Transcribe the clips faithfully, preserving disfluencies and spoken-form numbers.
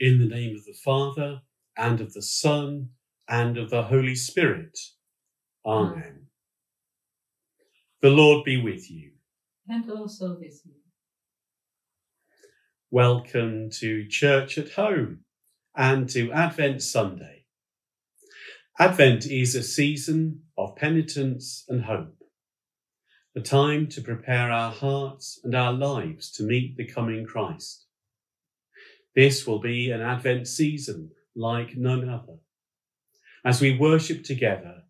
In the name of the Father, and of the Son, and of the Holy Spirit. Amen. The Lord be with you. And also with you. Welcome to Church at Home and to Advent Sunday. Advent is a season of penitence and hope, a time to prepare our hearts and our lives to meet the coming Christ. This will be an Advent season like none other. As we worship together,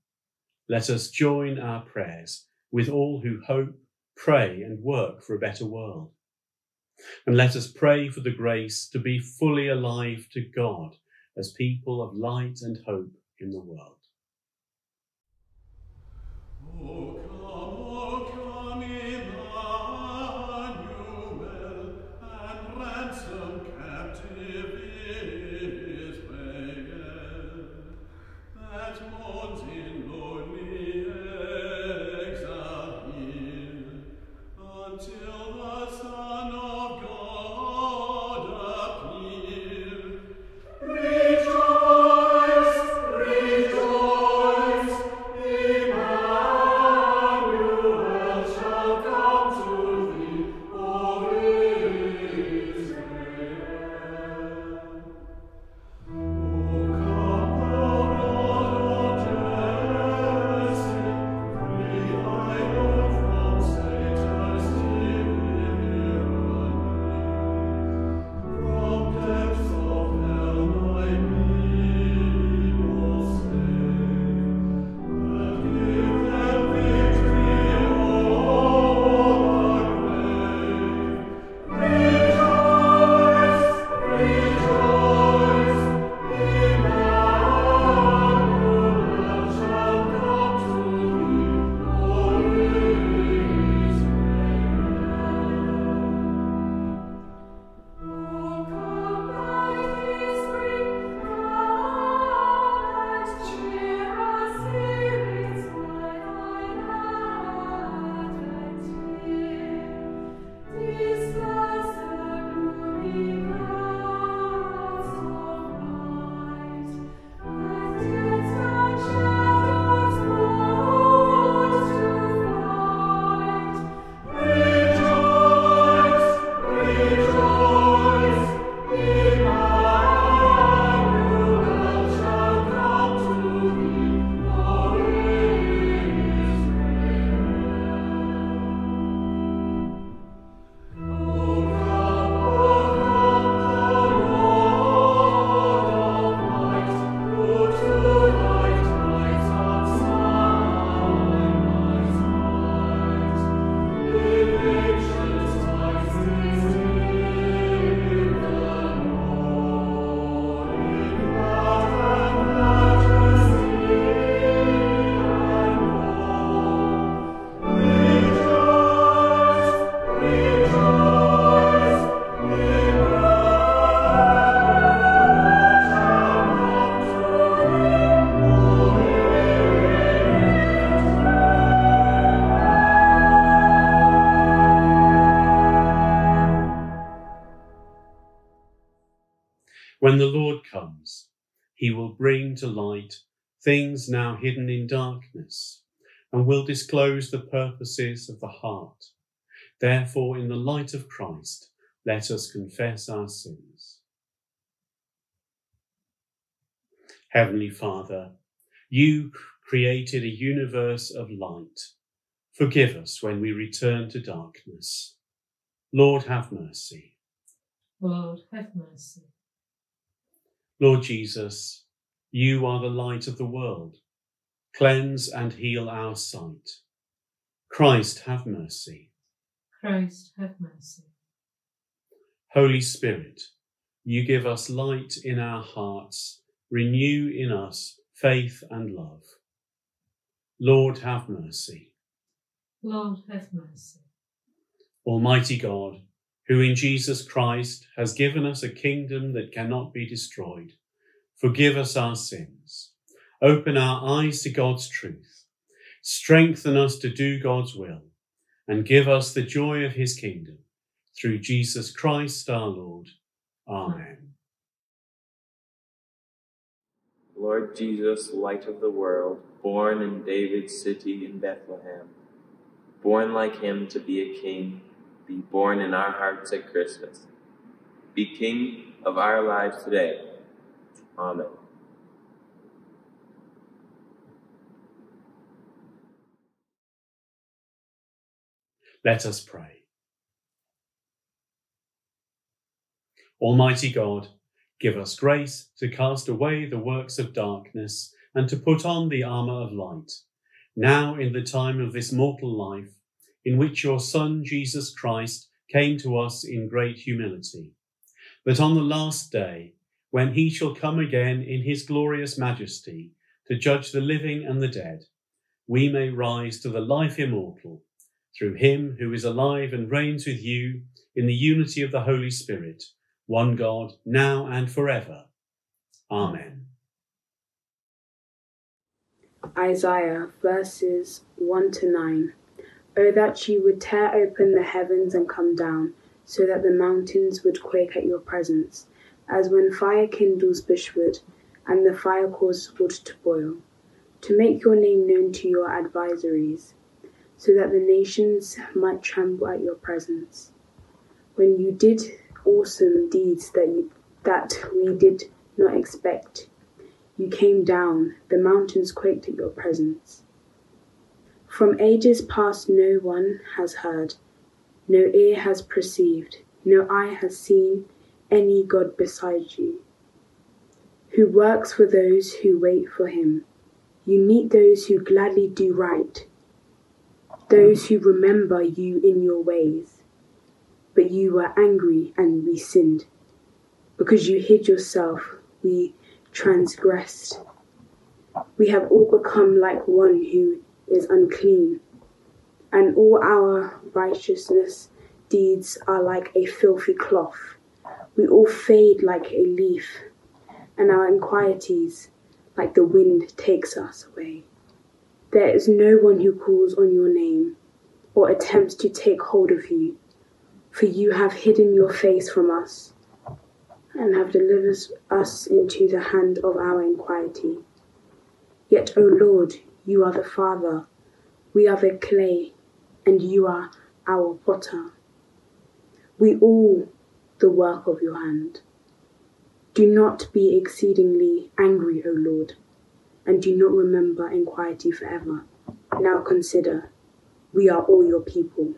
let us join our prayers with all who hope, pray and work for a better world. And let us pray for the grace to be fully alive to God as people of light and hope in the world. Oh, come, oh, come, Emmanuel, and ransom captive Israel, that mourns in lonely exile here until the Son of When the Lord comes, he will bring to light things now hidden in darkness and will disclose the purposes of the heart. Therefore, in the light of Christ, let us confess our sins. Heavenly Father, you created a universe of light. Forgive us when we return to darkness. Lord, have mercy. Lord, have mercy. Lord Jesus, you are the light of the world. Cleanse and heal our sight. Christ, have mercy. Christ, have mercy. Holy Spirit, you give us light in our hearts. Renew in us faith and love. Lord, have mercy. Lord, have mercy. Almighty God, who in Jesus Christ has given us a kingdom that cannot be destroyed, forgive us our sins. Open our eyes to God's truth. Strengthen us to do God's will, and give us the joy of his kingdom. Through Jesus Christ our Lord. Amen. Amen. Lord Jesus, light of the world, born in David's city in Bethlehem, born like him to be a king, be born in our hearts at Christmas. Be king of our lives today. Amen. Let us pray. Almighty God, give us grace to cast away the works of darkness and to put on the armour of light, now in the time of this mortal life, in which your Son, Jesus Christ, came to us in great humility, that on the last day, when he shall come again in his glorious majesty to judge the living and the dead, we may rise to the life immortal, through him who is alive and reigns with you in the unity of the Holy Spirit, one God, now and forever. Amen. Isaiah verses one to nine. O that you would tear open the heavens and come down, so that the mountains would quake at your presence, as when fire kindles bushwood, and the fire causes wood to boil, to make your name known to your adversaries, so that the nations might tremble at your presence. When you did awesome deeds that you, that we did not expect, you came down, the mountains quaked at your presence. From ages past no one has heard, no ear has perceived, no eye has seen any God beside you, who works for those who wait for him. You meet those who gladly do right, those who remember you in your ways. But you were angry and we sinned. Because you hid yourself, we transgressed. We have all become like one who is unclean, and all our righteousness deeds are like a filthy cloth. We all fade like a leaf, and our iniquities, like the wind, takes us away. There is no one who calls on your name or attempts to take hold of you. For you have hidden your face from us and have delivered us into the hand of our iniquity. Yet, O Lord, you are the Father, we are the clay, and you are our potter. We all the work of your hand. Do not be exceedingly angry, O Lord, and do not remember iniquity forever. Now consider, we are all your people.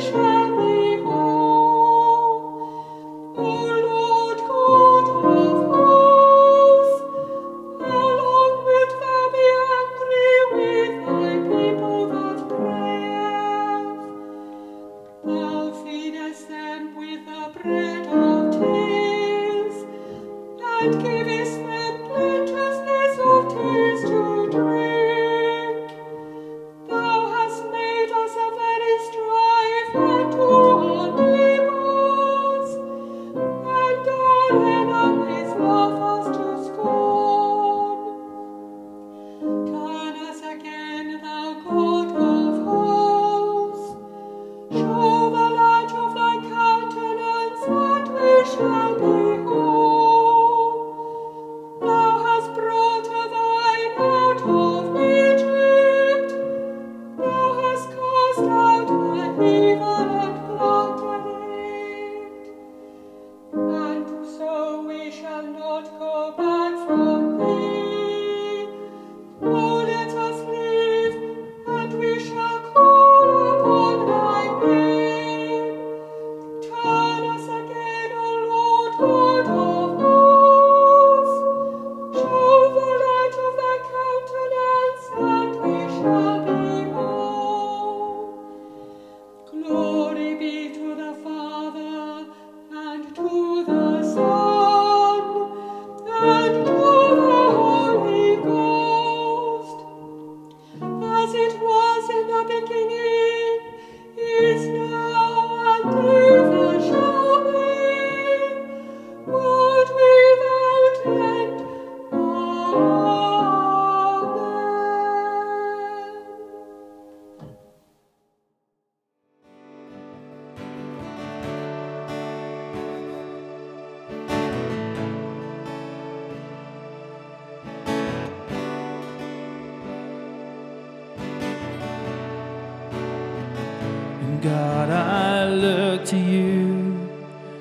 Shall be whole. God, I look to you,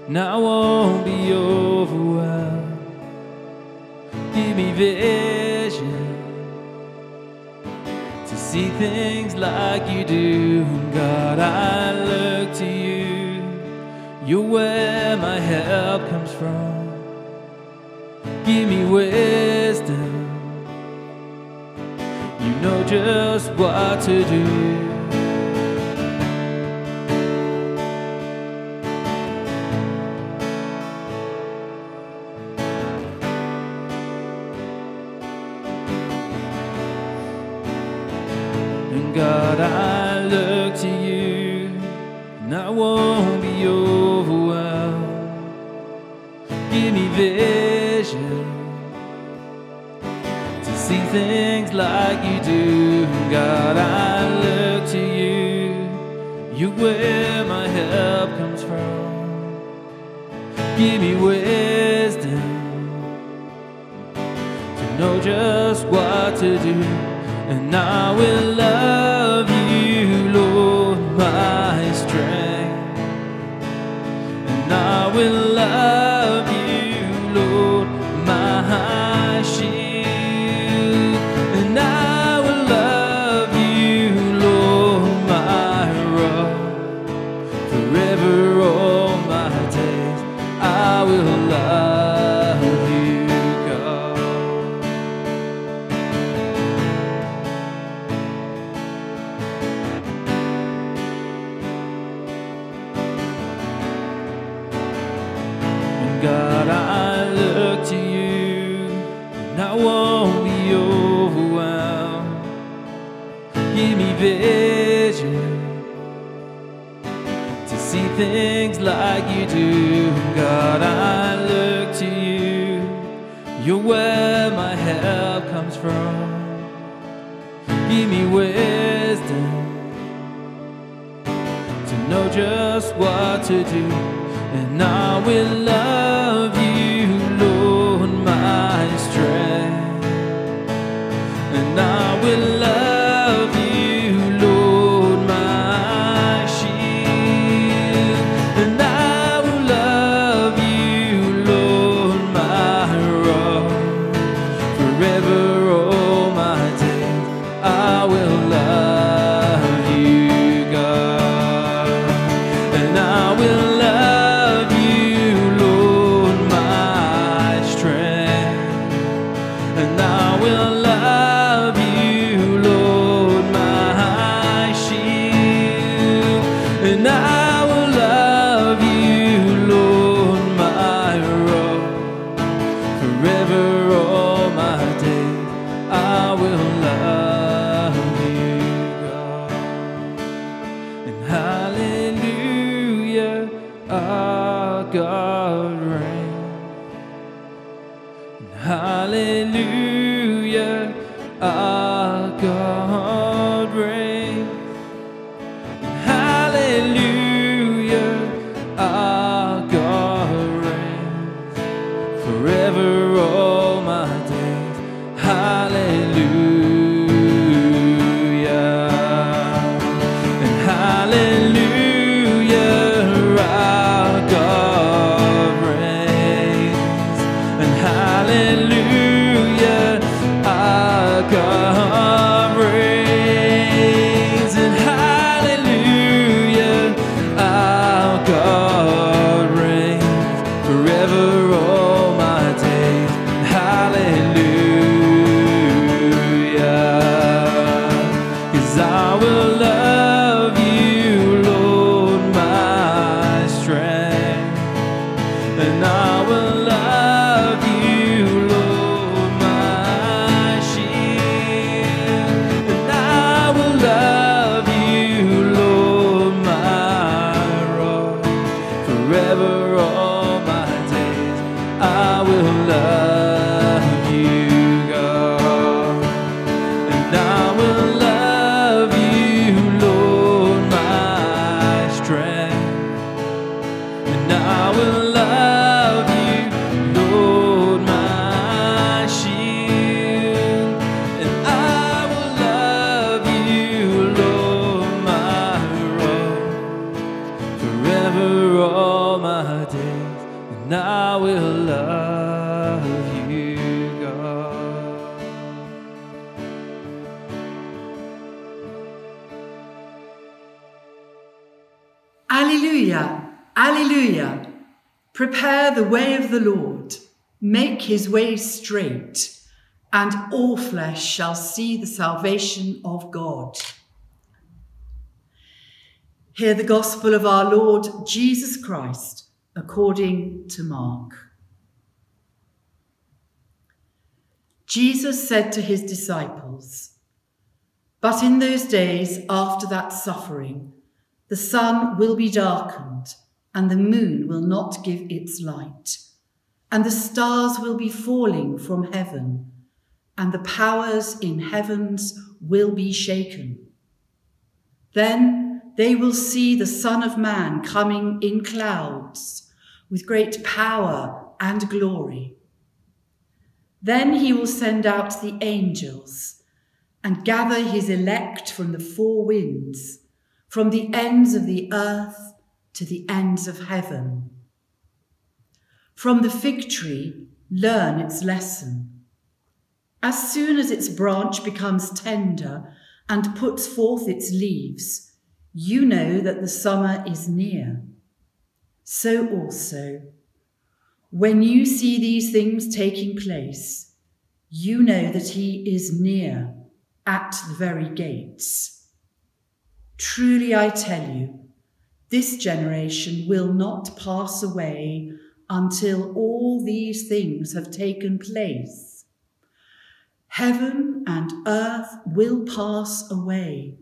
and I won't be overwhelmed. Give me vision to see things like you do. God, I look to you, you're where my help comes from. Give me wisdom, you know just what to do. God, I look to you, and I won't be overwhelmed. Give me vision to see things like you do. God, I look to you, you're where my help comes from. Give me wisdom to know just what to do. And I will love you, Lord, my strength. And I will love you, Lord, my shield. And I will love you, Lord, my rock. Forever all my days I will love you. God, I look to you, and I won't be overwhelmed. Give me vision to see things like you do. God, I look to you, you're where my help comes from. Give me wisdom to know just what to do. And I will love you, Lord, my strength. And I will love you, Lord, my shield. And I will love you, Lord, my rock. Forever all my days I will love you, God. And I will Hallelujah, Alleluia, Alleluia. Prepare the way of the Lord, make his way straight, and all flesh shall see the salvation of God. Hear the gospel of our Lord Jesus Christ according to Mark. Jesus said to his disciples, "But in those days after that suffering, the sun will be darkened, and the moon will not give its light, and the stars will be falling from heaven, and the powers in heavens will be shaken. Then they will see the Son of Man coming in clouds with great power and glory. Then he will send out the angels and gather his elect from the four winds, from the ends of the earth to the ends of heaven. From the fig tree, learn its lesson. As soon as its branch becomes tender and puts forth its leaves, you know that the summer is near. So also, when you see these things taking place, you know that he is near, at the very gates. Truly I tell you, this generation will not pass away until all these things have taken place. Heaven and earth will pass away,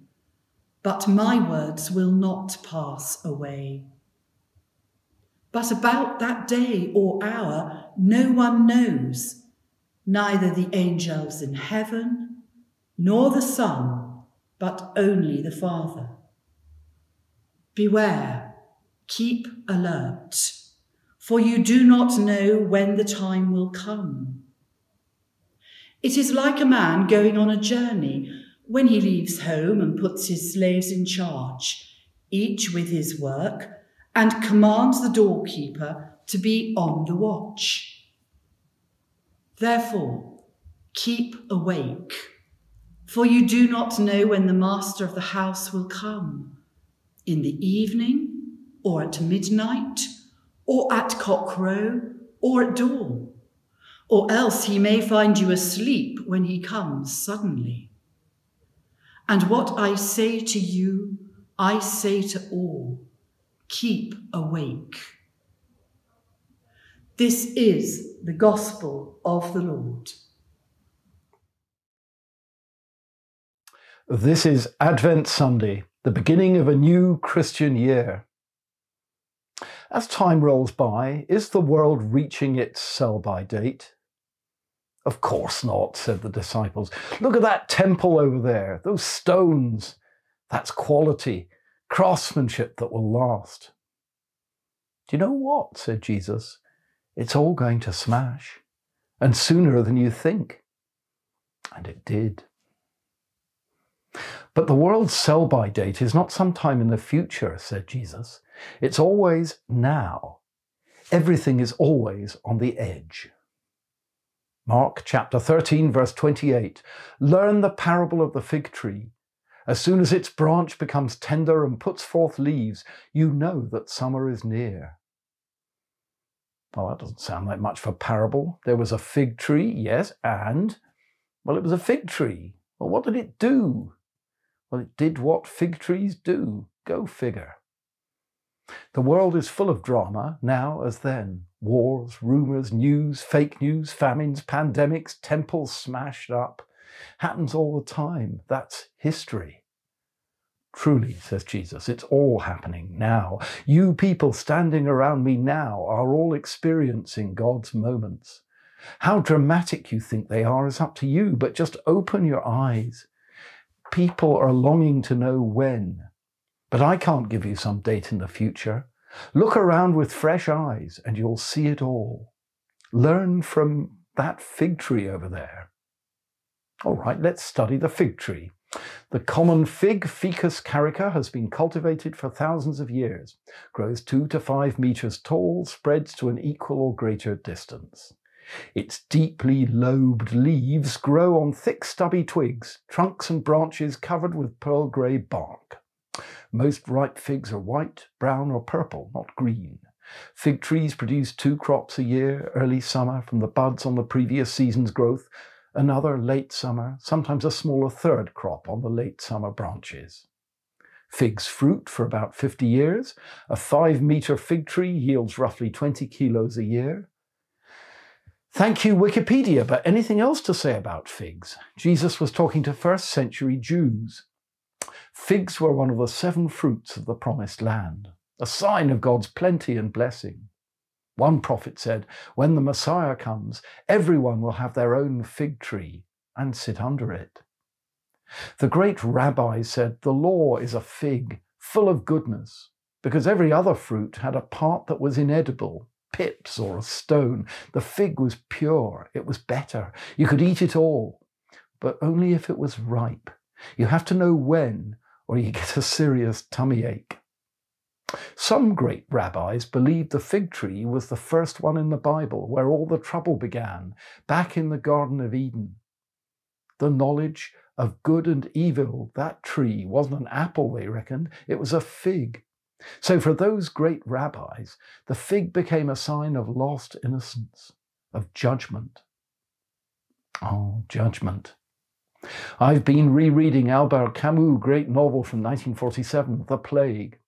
but my words will not pass away. But about that day or hour, no one knows, neither the angels in heaven, nor the Son, but only the Father. Beware, keep alert, for you do not know when the time will come. It is like a man going on a journey when he leaves home and puts his slaves in charge, each with his work, and commands the doorkeeper to be on the watch. Therefore, keep awake, for you do not know when the master of the house will come, in the evening, or at midnight, or at cockcrow, or at dawn, or else he may find you asleep when he comes suddenly. And what I say to you, I say to all, keep awake." This is the gospel of the Lord. This is Advent Sunday, the beginning of a new Christian year. As time rolls by, is the world reaching its sell-by date? "Of course not," said the disciples. "Look at that temple over there, those stones. That's quality, craftsmanship that will last." "Do you know what?" said Jesus. "It's all going to smash, and sooner than you think." And it did. "But the world's sell-by date is not sometime in the future," said Jesus. "It's always now. Everything is always on the edge." Mark chapter thirteen, verse twenty-eight. "Learn the parable of the fig tree. As soon as its branch becomes tender and puts forth leaves, you know that summer is near." Well, that doesn't sound like much of a parable. There was a fig tree, yes, and, well, it was a fig tree. Well, what did it do? Well, it did what fig trees do. Go figure. The world is full of drama, now as then. Wars, rumours, news, fake news, famines, pandemics, temples smashed up. Happens all the time. That's history. "Truly," says Jesus, "it's all happening now. You people standing around me now are all experiencing God's moments. How dramatic you think they are is up to you, but just open your eyes. People are longing to know when. But I can't give you some date in the future. Look around with fresh eyes and you'll see it all. Learn from that fig tree over there." All right, let's study the fig tree. The common fig, Ficus carica, has been cultivated for thousands of years. Grows two to five meters tall, spreads to an equal or greater distance. Its deeply lobed leaves grow on thick stubby twigs, trunks and branches covered with pearl grey bark. Most ripe figs are white, brown or purple, not green. Fig trees produce two crops a year, early summer from the buds on the previous season's growth, another late summer, sometimes a smaller third crop on the late summer branches. Figs fruit for about fifty years. A five metre fig tree yields roughly twenty kilos a year. Thank you, Wikipedia, but anything else to say about figs? Jesus was talking to first century Jews. Figs were one of the seven fruits of the Promised Land, a sign of God's plenty and blessing. One prophet said, when the Messiah comes, everyone will have their own fig tree and sit under it. The great rabbi said, the law is a fig full of goodness, because every other fruit had a part that was inedible, pips or a stone. The fig was pure, it was better, you could eat it all, but only if it was ripe. You have to know when, or you get a serious tummy ache. Some great rabbis believed the fig tree was the first one in the Bible, where all the trouble began, back in the Garden of Eden. The knowledge of good and evil, that tree wasn't an apple, they reckoned, it was a fig. So for those great rabbis, the fig became a sign of lost innocence, of judgment. Oh, judgment. I've been rereading Albert Camus' great novel from nineteen forty-seven, The Plague.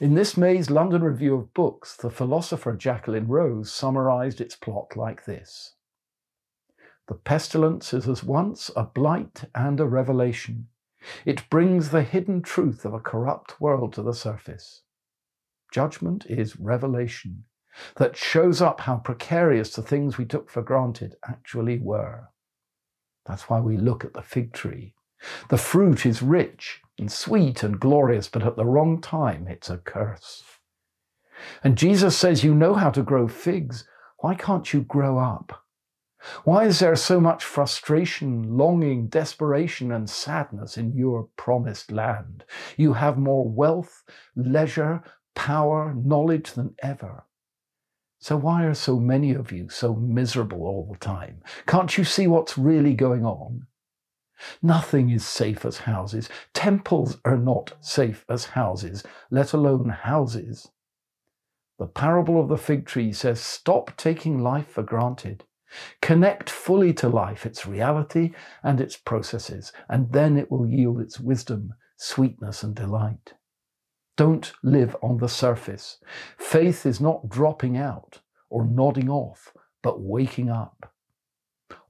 In this May's London Review of Books, the philosopher Jacqueline Rose summarised its plot like this. The pestilence is at once a blight and a revelation. It brings the hidden truth of a corrupt world to the surface. Judgment is revelation that shows up how precarious the things we took for granted actually were. That's why we look at the fig tree. The fruit is rich and sweet and glorious, but at the wrong time it's a curse. And Jesus says, you know how to grow figs. Why can't you grow up? Why is there so much frustration, longing, desperation and sadness in your promised land? You have more wealth, leisure, power, knowledge than ever. So why are so many of you so miserable all the time? Can't you see what's really going on? Nothing is safe as houses. Temples are not safe as houses, let alone houses. The parable of the fig tree says, stop taking life for granted. Connect fully to life, its reality and its processes, and then it will yield its wisdom, sweetness and delight. Don't live on the surface. Faith is not dropping out or nodding off, but waking up.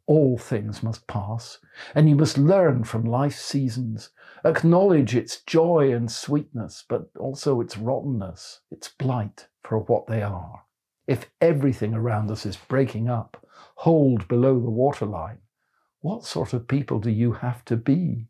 All things must pass, and you must learn from life's seasons. Acknowledge its joy and sweetness, but also its rottenness, its blight for what they are. If everything around us is breaking up, hold below the waterline, what sort of people do you have to be?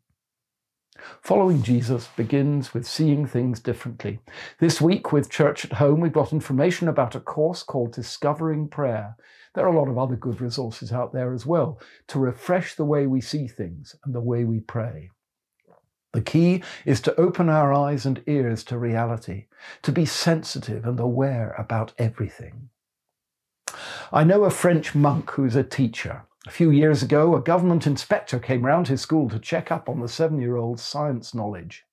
Following Jesus begins with seeing things differently. This week with Church at Home, we've got information about a course called Discovering Prayer. There are a lot of other good resources out there as well to refresh the way we see things and the way we pray. The key is to open our eyes and ears to reality, to be sensitive and aware about everything. I know a French monk who's a teacher. A few years ago, a government inspector came round his school to check up on the seven-year-old's science knowledge.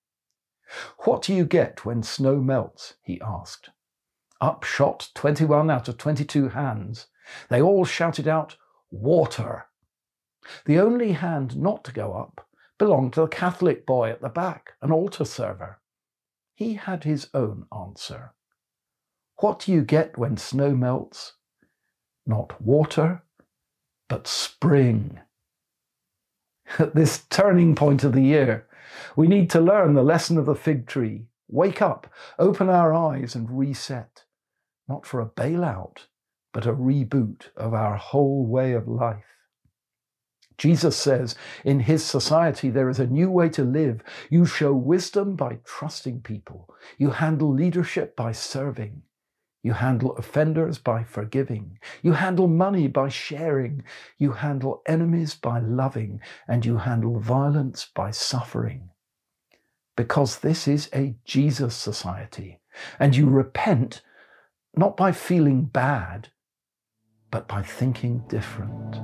What do you get when snow melts? He asked. Up shot twenty-one out of twenty-two hands. They all shouted out, water. The only hand not to go up belonged to the Catholic boy at the back, an altar server. He had his own answer. What do you get when snow melts? Not water, but spring. At this turning point of the year, we need to learn the lesson of the fig tree. Wake up, open our eyes and reset. Not for a bailout, but a reboot of our whole way of life. Jesus says, in his society, there is a new way to live. You show wisdom by trusting people. You handle leadership by serving. You handle offenders by forgiving. You handle money by sharing. You handle enemies by loving. And you handle violence by suffering. Because this is a Jesus society. And you repent, not by feeling bad, but by thinking different.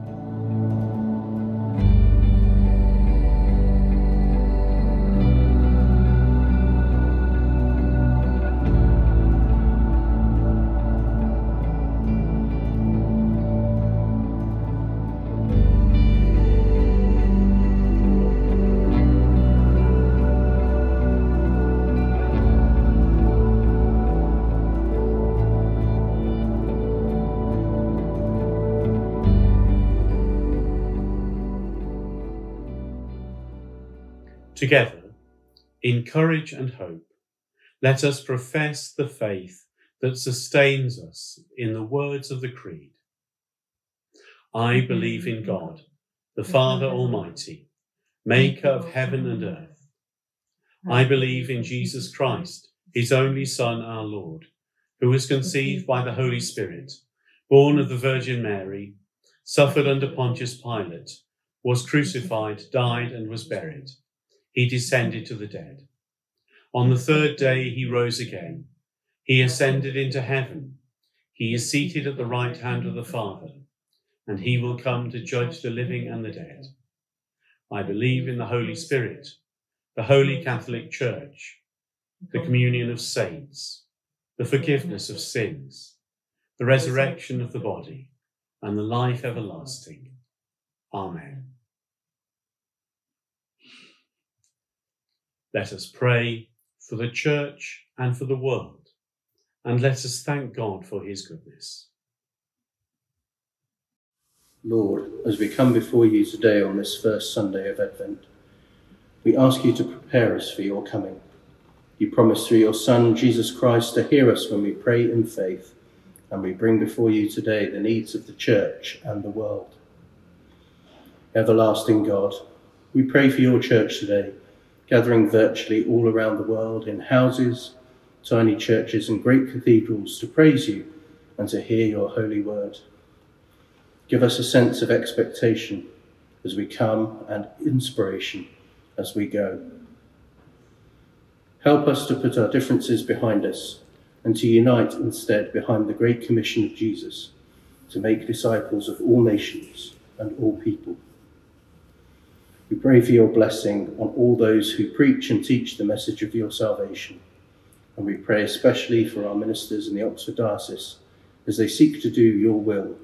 Together, in courage and hope, let us profess the faith that sustains us in the words of the Creed. I believe in God, the Father Almighty, maker of heaven and earth. I believe in Jesus Christ, his only Son, our Lord, who was conceived by the Holy Spirit, born of the Virgin Mary, suffered under Pontius Pilate, was crucified, died, and was buried. He descended to the dead. On the third day he rose again. He ascended into heaven. He is seated at the right hand of the Father, and he will come to judge the living and the dead. I believe in the Holy Spirit, the Holy Catholic Church, the communion of saints, the forgiveness of sins, the resurrection of the body, and the life everlasting. Amen. Let us pray for the Church and for the world, and let us thank God for his goodness. Lord, as we come before you today on this first Sunday of Advent, we ask you to prepare us for your coming. You promise through your Son, Jesus Christ, to hear us when we pray in faith, and we bring before you today the needs of the Church and the world. Everlasting God, we pray for your Church today, gathering virtually all around the world in houses, tiny churches and great cathedrals to praise you and to hear your holy word. Give us a sense of expectation as we come and inspiration as we go. Help us to put our differences behind us and to unite instead behind the Great Commission of Jesus to make disciples of all nations and all people. We pray for your blessing on all those who preach and teach the message of your salvation. And we pray especially for our ministers in the Oxford Diocese as they seek to do your will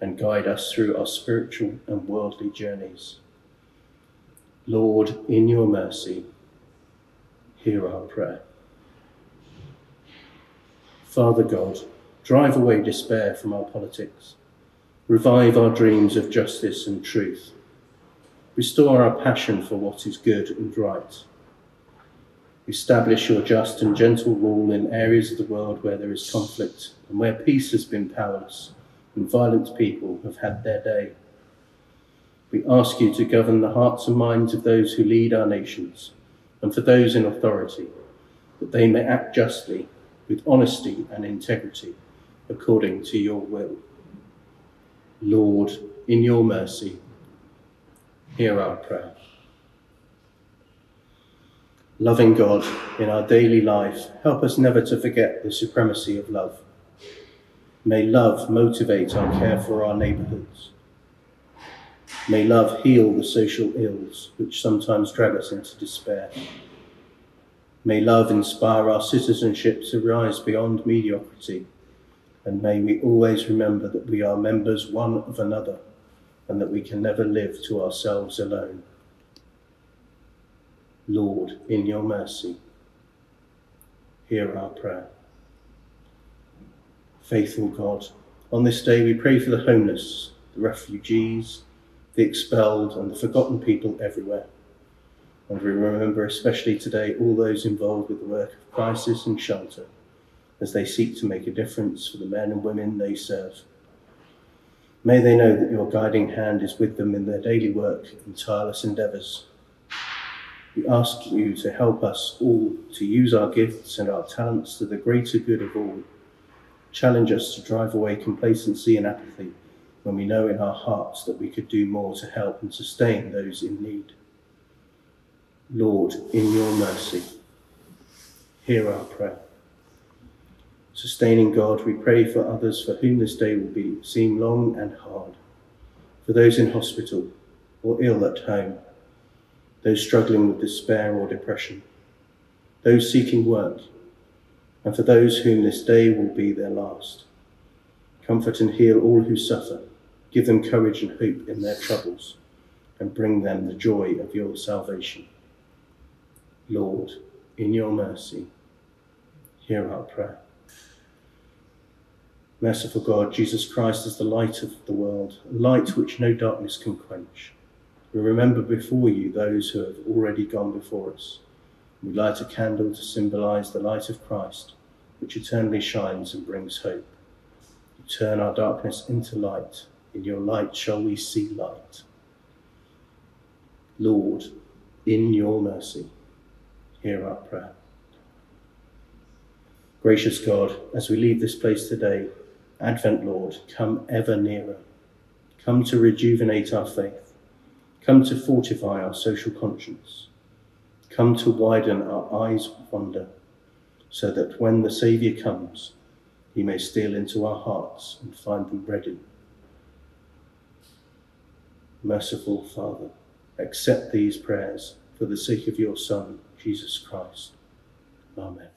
and guide us through our spiritual and worldly journeys. Lord, in your mercy, hear our prayer. Father God, drive away despair from our politics. Revive our dreams of justice and truth. Restore our passion for what is good and right. Establish your just and gentle rule in areas of the world where there is conflict and where peace has been powerless and violent people have had their day. We ask you to govern the hearts and minds of those who lead our nations and for those in authority, that they may act justly, with honesty and integrity, according to your will. Lord, in your mercy, hear our prayer. Loving God, in our daily life, help us never to forget the supremacy of love. May love motivate our care for our neighbourhoods. May love heal the social ills which sometimes drag us into despair. May love inspire our citizenship to rise beyond mediocrity, and may we always remember that we are members one of another and that we can never live to ourselves alone. Lord, in your mercy, hear our prayer. Faithful God, on this day we pray for the homeless, the refugees, the expelled and the forgotten people everywhere. And we remember especially today all those involved with the work of crisis and shelter as they seek to make a difference for the men and women they serve. May they know that your guiding hand is with them in their daily work and tireless endeavours. We ask you to help us all to use our gifts and our talents to the greater good of all. Challenge us to drive away complacency and apathy when we know in our hearts that we could do more to help and sustain those in need. Lord, in your mercy, hear our prayer. Sustaining God, we pray for others for whom this day will be seem long and hard, for those in hospital or ill at home, those struggling with despair or depression, those seeking work, and for those whom this day will be their last. Comfort and heal all who suffer, give them courage and hope in their troubles, and bring them the joy of your salvation. Lord, in your mercy, hear our prayer. Merciful God, Jesus Christ is the light of the world, a light which no darkness can quench. We remember before you those who have already gone before us. We light a candle to symbolize the light of Christ, which eternally shines and brings hope. You turn our darkness into light. In your light shall we see light. Lord, in your mercy, hear our prayer. Gracious God, as we leave this place today, Advent, Lord, come ever nearer. Come to rejuvenate our faith. Come to fortify our social conscience. Come to widen our eyes of wonder, so that when the Saviour comes, he may steal into our hearts and find them ready. Merciful Father, accept these prayers for the sake of your Son, Jesus Christ. Amen.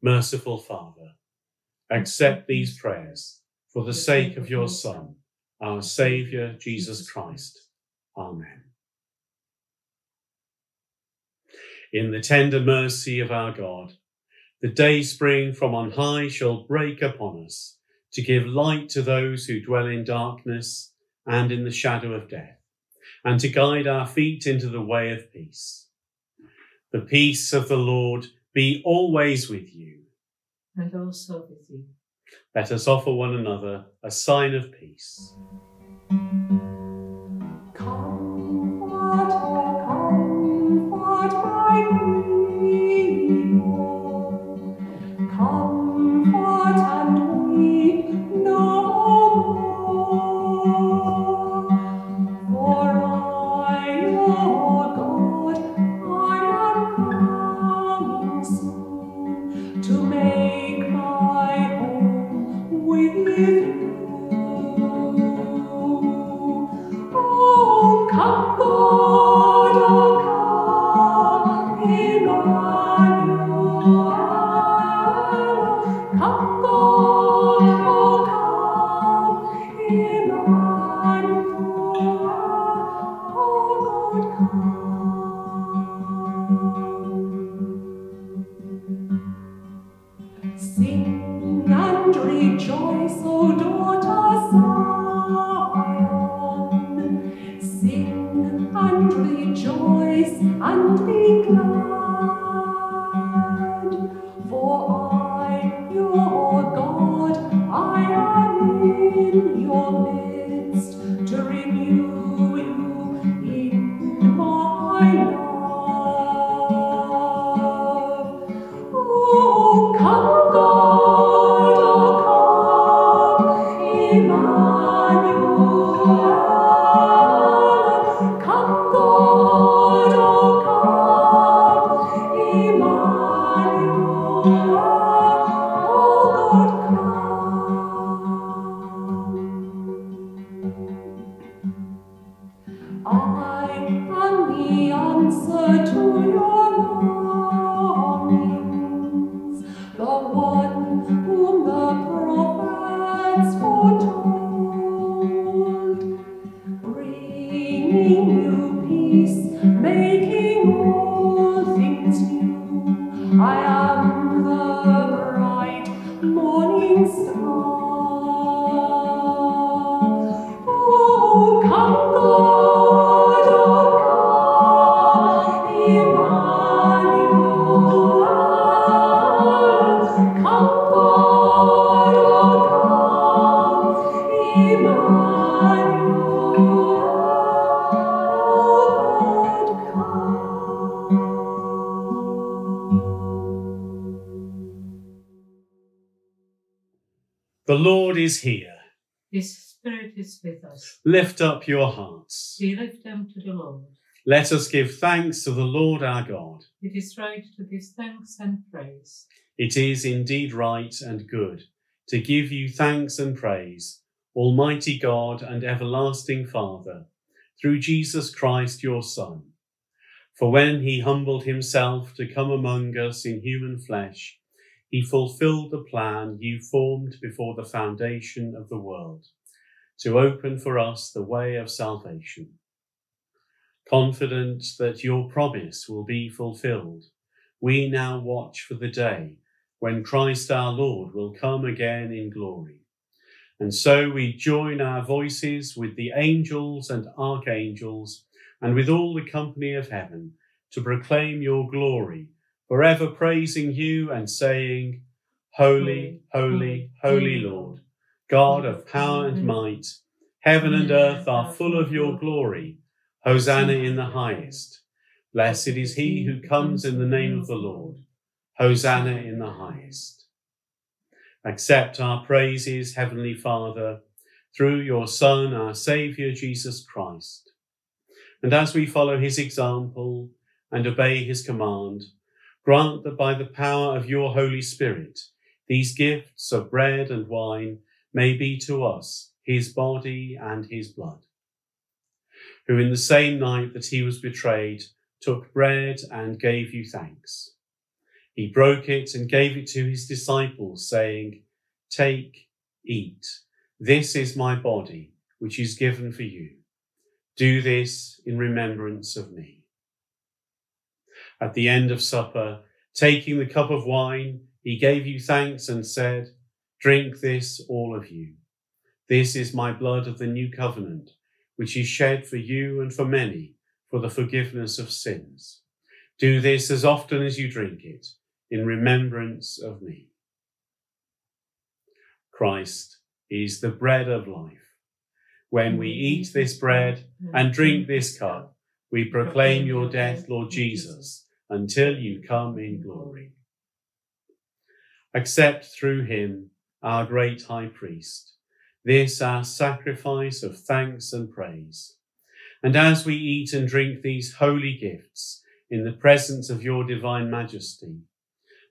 Merciful Father, accept these prayers for the sake of your Son, our Saviour, Jesus Christ. Amen. In the tender mercy of our God, the dayspring from on high shall break upon us to give light to those who dwell in darkness and in the shadow of death, and to guide our feet into the way of peace. The peace of the Lord be always with you. And also with you. Let us offer one another a sign of peace. The Lord is here. His Spirit is with us. Lift up your hearts. We lift them to the Lord. Let us give thanks to the Lord our God. It is right to give thanks and praise. It is indeed right and good to give you thanks and praise, Almighty God and everlasting Father, through Jesus Christ your Son. For when he humbled himself to come among us in human flesh, he fulfilled the plan you formed before the foundation of the world, to open for us the way of salvation. Confident that your promise will be fulfilled, we now watch for the day when Christ our Lord will come again in glory, And so we join our voices with the angels and archangels and with all the company of heaven to proclaim your glory, forever praising you and saying, Holy, holy, holy Lord, God of power and might, heaven and earth are full of your glory. Hosanna in the highest. Blessed is he who comes in the name of the Lord. Hosanna in the highest. Accept our praises, Heavenly Father, through your Son, our Saviour, Jesus Christ. And as we follow his example and obey his command, grant that by the power of your Holy Spirit, these gifts of bread and wine may be to us his body and his blood, who in the same night that he was betrayed, took bread and gave you thanks. He broke it and gave it to his disciples, saying, Take, eat. This is my body, which is given for you. Do this in remembrance of me. At the end of supper, taking the cup of wine, he gave you thanks and said, Drink this, all of you. This is my blood of the new covenant, which is shed for you and for many for the forgiveness of sins. Do this as often as you drink it, in remembrance of me. Christ is the bread of life. When we eat this bread and drink this cup, we proclaim your death, Lord Jesus, until you come in glory. Accept through him, our great high priest, this our sacrifice of thanks and praise. And as we eat and drink these holy gifts in the presence of your divine majesty,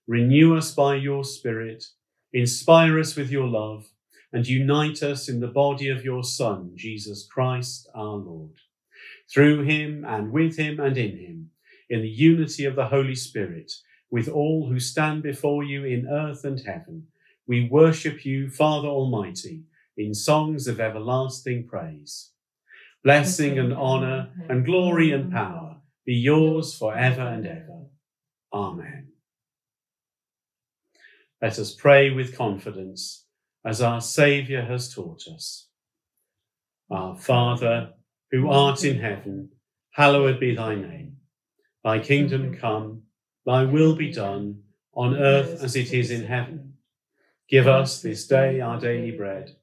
renew us by your spirit, inspire us with your love, and unite us in the body of your Son, Jesus Christ, our Lord. Through him and with him and in him, in the unity of the Holy Spirit, with all who stand before you in earth and heaven, we worship you, Father Almighty, in songs of everlasting praise. Blessing and honour and glory and power be yours forever and ever. Amen. Let us pray with confidence as our Saviour has taught us. Our Father, who art in heaven, hallowed be thy name. Thy kingdom come, thy will be done, on earth as it is in heaven. Give us this day our daily bread,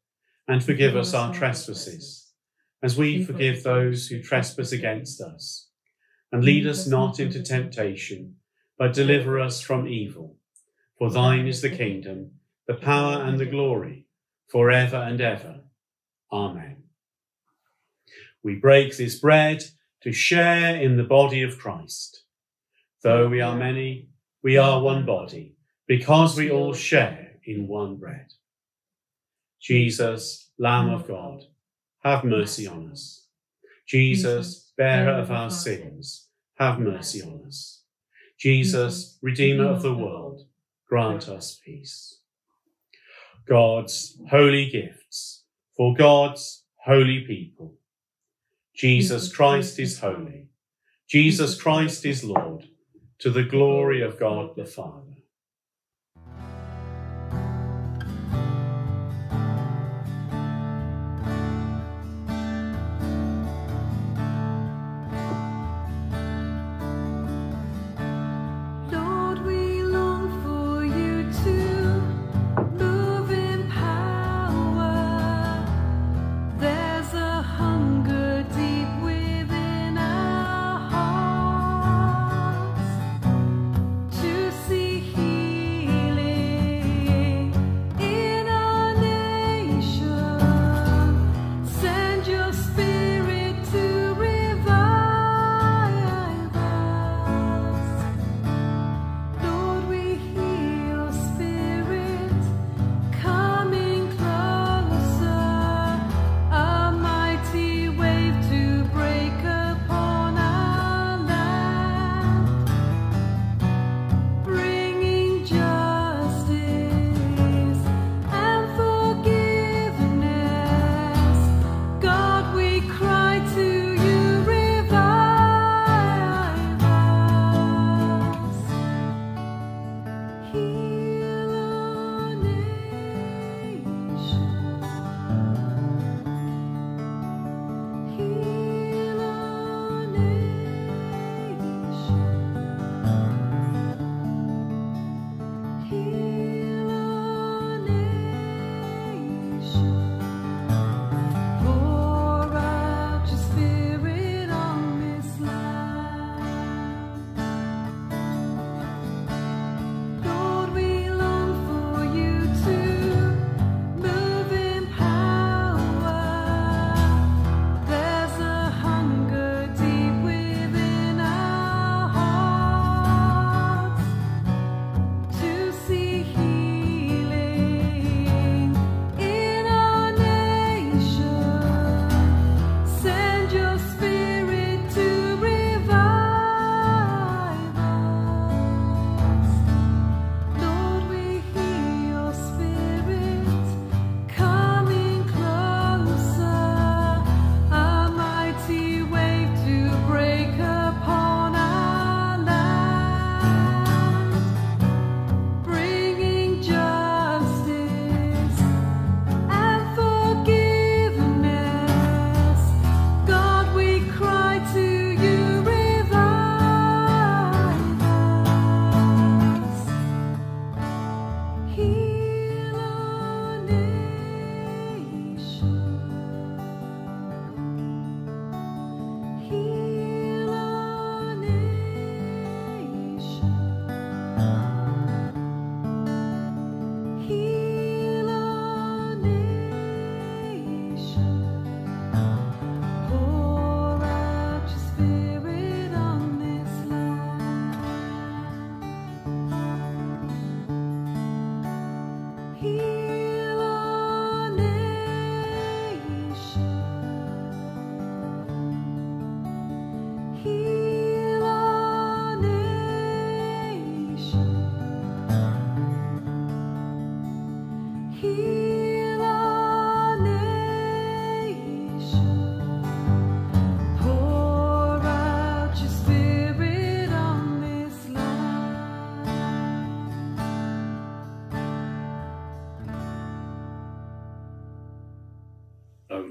and forgive us our trespasses, as we forgive those who trespass against us. And lead us not into temptation, but deliver us from evil. For thine is the kingdom, the power and the glory, forever and ever. Amen. We break this bread to share in the body of Christ. Though we are many, we are one body, because we all share in one bread. Jesus, Lamb of God, have mercy on us. Jesus, bearer of our sins, have mercy on us. Jesus, Redeemer of the world, grant us peace. God's holy gifts for God's holy people. Jesus Christ is holy. Jesus Christ is Lord, to the glory of God the Father. See here.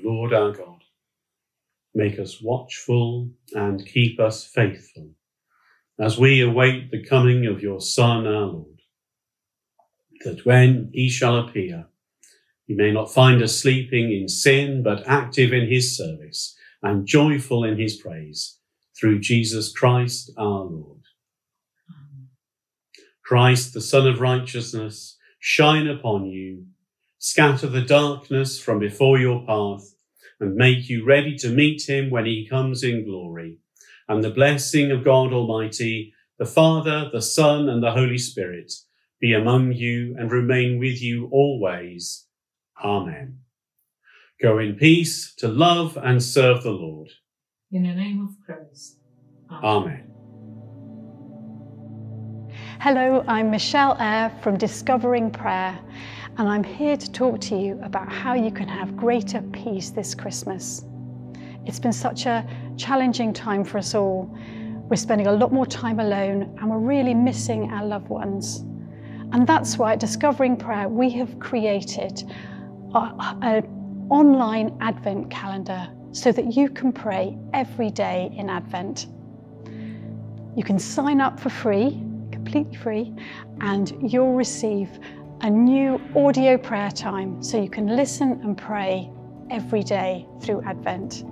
Lord our God, make us watchful and keep us faithful as we await the coming of your Son, our Lord, that when he shall appear, he may not find us sleeping in sin, but active in his service and joyful in his praise, through Jesus Christ, our Lord. Amen. Christ, the Son of Righteousness, shine upon you, scatter the darkness from before your path, and make you ready to meet him when he comes in glory. And the blessing of God Almighty, the Father, the Son, and the Holy Spirit, be among you and remain with you always. Amen. Go in peace to love and serve the Lord. In the name of Christ. Amen. Hello, I'm Michelle Eyre from Discovering Prayer, and I'm here to talk to you about how you can have greater peace this Christmas. It's been such a challenging time for us all. We're spending a lot more time alone, and we're really missing our loved ones. And that's why at Discovering Prayer, we have created an online Advent calendar so that you can pray every day in Advent. You can sign up for free, completely free, and you'll receive a new audio prayer time so you can listen and pray every day through Advent.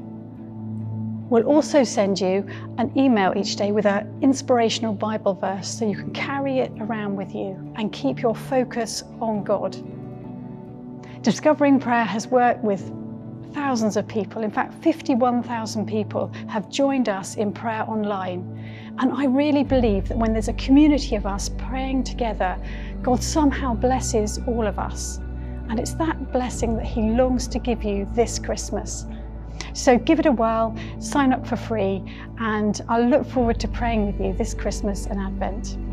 We'll also send you an email each day with an inspirational Bible verse so you can carry it around with you and keep your focus on God. Discovering Prayer has worked with thousands of people. In fact, fifty-one thousand people have joined us in prayer online. And I really believe that when there's a community of us praying together, God somehow blesses all of us. And it's that blessing that he longs to give you this Christmas. So give it a whirl, sign up for free, and I look forward to praying with you this Christmas and Advent.